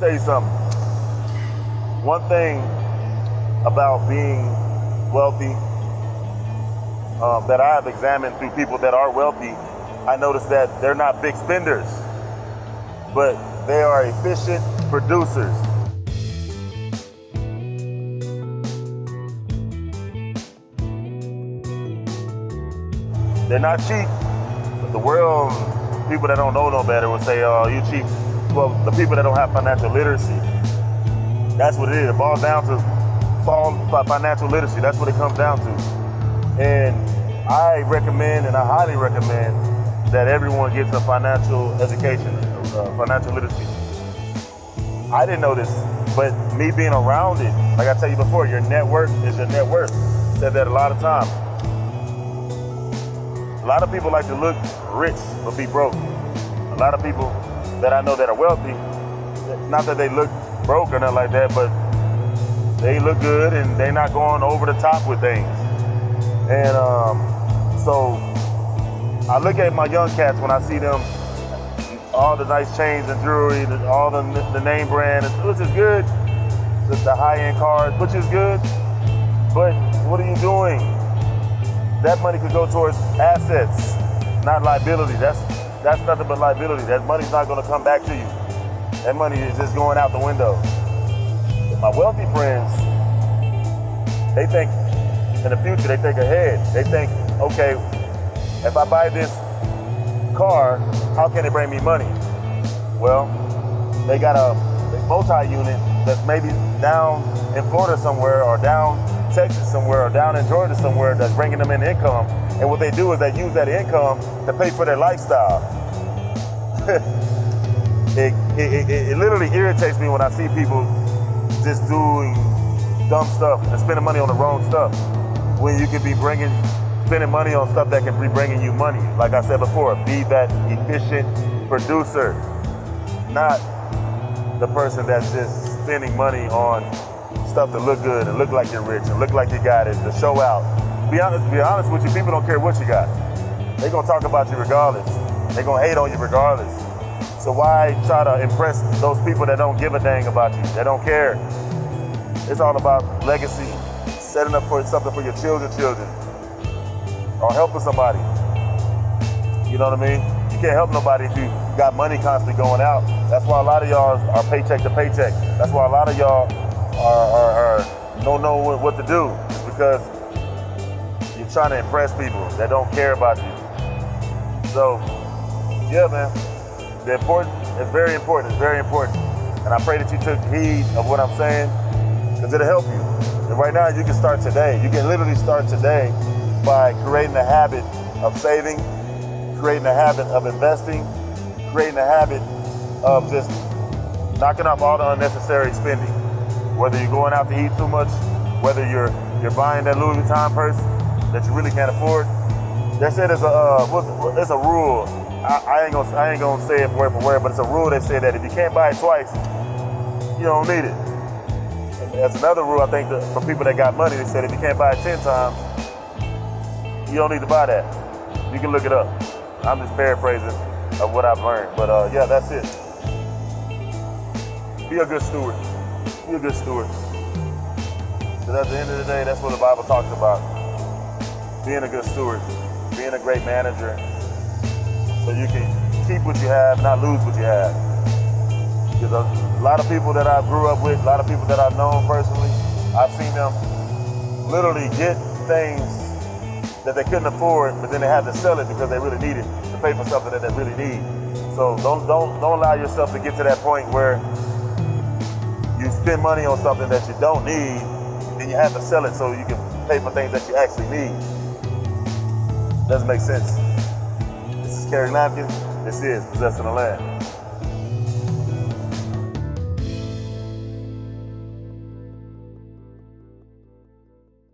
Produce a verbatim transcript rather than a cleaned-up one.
Tell you something. One thing about being wealthy um, that I have examined through people that are wealthy, I noticed that they're not big spenders, but they are efficient producers. They're not cheap, but the world, people that don't know no better would say, oh, you cheap. Well, the people that don't have financial literacy, that's what it is. It boils down to financial literacy. That's what it comes down to. And I recommend, and I highly recommend, that everyone gets a financial education, uh, financial literacy. I didn't know this, but me being around it, like I tell you before, your network is your net worth. I said that a lot of times. A lot of people like to look rich but be broke. A lot of people that I know that are wealthy, not that they look broke or nothing like that, but they look good and they're not going over the top with things. And um, so I look at my young cats when I see them, all the nice chains and jewelry, all the, the name brand, which is good, the, the high-end cars, which is good, but what are you doing? That money could go towards assets, not liability. That's That's nothing but liability. That money's not gonna come back to you. That money is just going out the window. But my wealthy friends, they think in the future, they think ahead. They think, okay, if I buy this car, how can it bring me money? Well, they got a multi-unit that's maybe down in Florida somewhere, or down Texas somewhere, or down in Georgia somewhere, that's bringing them in income. And what they do is they use that income to pay for their lifestyle. it, it, it, it literally irritates me when I see people just doing dumb stuff and spending money on the wrong stuff, when you could be bringing, spending money on stuff that can be bringing you money. Like I said before, be that efficient producer, not the person that's just spending money on stuff to look good and look like you're rich and look like you got it, to show out. Be honest, be honest with you, people don't care what you got. They're gonna talk about you regardless. They're gonna hate on you regardless. So why try to impress those people that don't give a dang about you? They don't care. It's all about legacy, setting up for something for your children, children, or helping somebody. You know what I mean? You can't help nobody if you got money constantly going out. That's why a lot of y'all are paycheck to paycheck. That's why a lot of y'all are, are, are don't know what to do. It's because trying to impress people that don't care about you. So, yeah, man, the important, it's very important, it's very important. And I pray that you took heed of what I'm saying, because it'll help you. And right now, you can start today. You can literally start today by creating a habit of saving, creating a habit of investing, creating a habit of just knocking off all the unnecessary spending. Whether you're going out to eat too much, whether you're, you're buying that Louis Vuitton purse that you really can't afford. They said it's a uh, it's a rule. I, I ain't gonna I ain't gonna say it word for word, but it's a rule. They say that if you can't buy it twice, you don't need it. And that's another rule. I think that for people that got money, they said if you can't buy it ten times, you don't need to buy that. You can look it up. I'm just paraphrasing of what I've learned, but uh, yeah, that's it. Be a good steward. Be a good steward. Because at the end of the day, that's what the Bible talks about. Being a good steward, being a great manager, so you can keep what you have, not lose what you have. Because a lot of people that I grew up with, a lot of people that I've known personally, I've seen them literally get things that they couldn't afford, but then they had to sell it because they really need it to pay for something that they really need. So don't, don't, don't allow yourself to get to that point where you spend money on something that you don't need, then you have to sell it so you can pay for things that you actually need. Doesn't make sense. This is Kerry Lampkin. This is Possessing the Land.